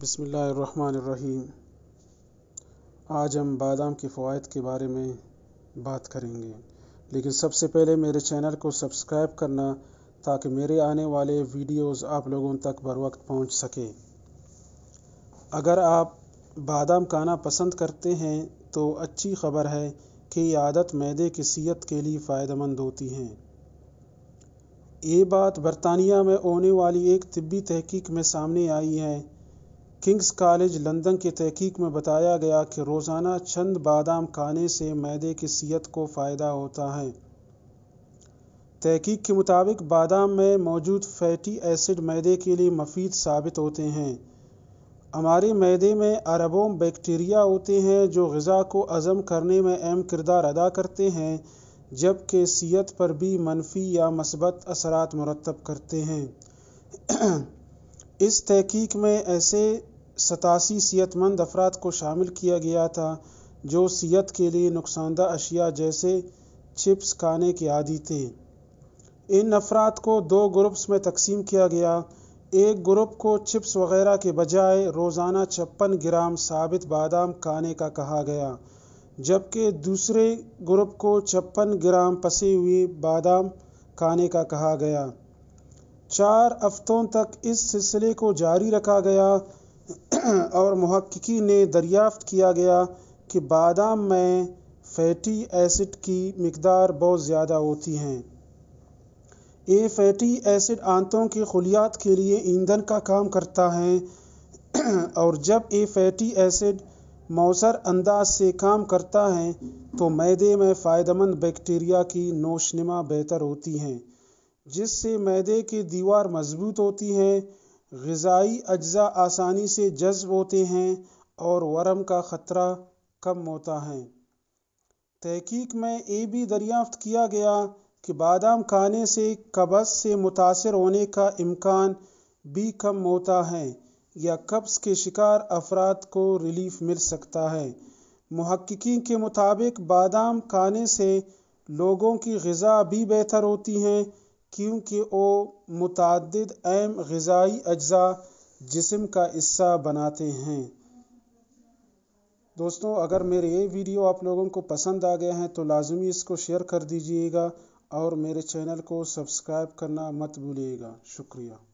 बिस्मिल्लाहिर्रहमानिर्रहीम। आज हम बादाम के फ़वाइद के बारे में बात करेंगे, लेकिन सबसे पहले मेरे चैनल को सब्सक्राइब करना ताकि मेरे आने वाले वीडियोस आप लोगों तक बर वक्त पहुँच सके। अगर आप बादाम खाना पसंद करते हैं तो अच्छी खबर है कि ये आदत मैदे की सेहत के लिए फ़ायदेमंद होती है। ये बात बरतानिया में होने वाली एक तिब्बी तहकीक में सामने आई है। किंग्स कॉलेज लंदन की तहकीक में बताया गया कि रोज़ाना चंद बादाम खाने से मैदे की सेहत को फ़ायदा होता है। तहकीक के मुताबिक बादाम में मौजूद फैटी एसिड मैदे के लिए मफीद साबित होते हैं। हमारे मैदे में अरबों बैक्टीरिया होते हैं जो ग़िज़ा को हज़म करने में अहम किरदार अदा करते हैं, जबकि सेहत पर भी मनफी या मस्बत असरात मुरतब करते हैं। इस तहकीक में ऐसे 87 सेहतमंद अफराद को शामिल किया गया था जो सेहत के लिए नुकसानदा अशिया जैसे चिप्स खाने के आदी थे। इन अफराद को दो ग्रुप्स में तकसीम किया गया। एक ग्रुप को चिप्स वगैरह के बजाय रोज़ाना 56 ग्राम साबित बादाम खाने का कहा गया, जबकि दूसरे ग्रुप को 56 ग्राम पसे हुए बादाम खाने का कहा गया। 4 हफ्तों तक इस सिलसिले को जारी रखा गया और मुहक्किकीन ने दरियाफ्त किया गया कि बादाम में फैटी एसिड की मिकदार बहुत ज़्यादा होती हैं। ये फैटी एसिड आंतों की खुलियात के लिए ईंधन का काम करता है, और जब ये फैटी एसिड मौसर अंदाज से काम करता है तो मैदे में फ़ायदेमंद बैक्टीरिया की नोशनुमा बेहतर होती हैं, जिससे मैदे की दीवार मजबूत होती है, ग़िज़ाई अज्जा आसानी से जज्ब होते हैं और वरम का ख़तरा कम होता है। तहकीक में ये भी दरियाफ्त किया गया कि बादाम खाने से कब्ज़ से मुतासर होने का इम्कान भी कम होता है या कब्ज़ के शिकार अफराद को रिलीफ मिल सकता है। मुहक्किकीन के मुताबिक बादाम खाने से लोगों की ग़िज़ा भी बेहतर होती है, क्योंकि वो मुतअद्दिद अहम ग़िज़ाई अज्जा जिस्म का हिस्सा बनाते हैं। दोस्तों, अगर मेरे ये वीडियो आप लोगों को पसंद आ गए हैं तो लाजमी इसको शेयर कर दीजिएगा और मेरे चैनल को सब्सक्राइब करना मत भूलिएगा। शुक्रिया।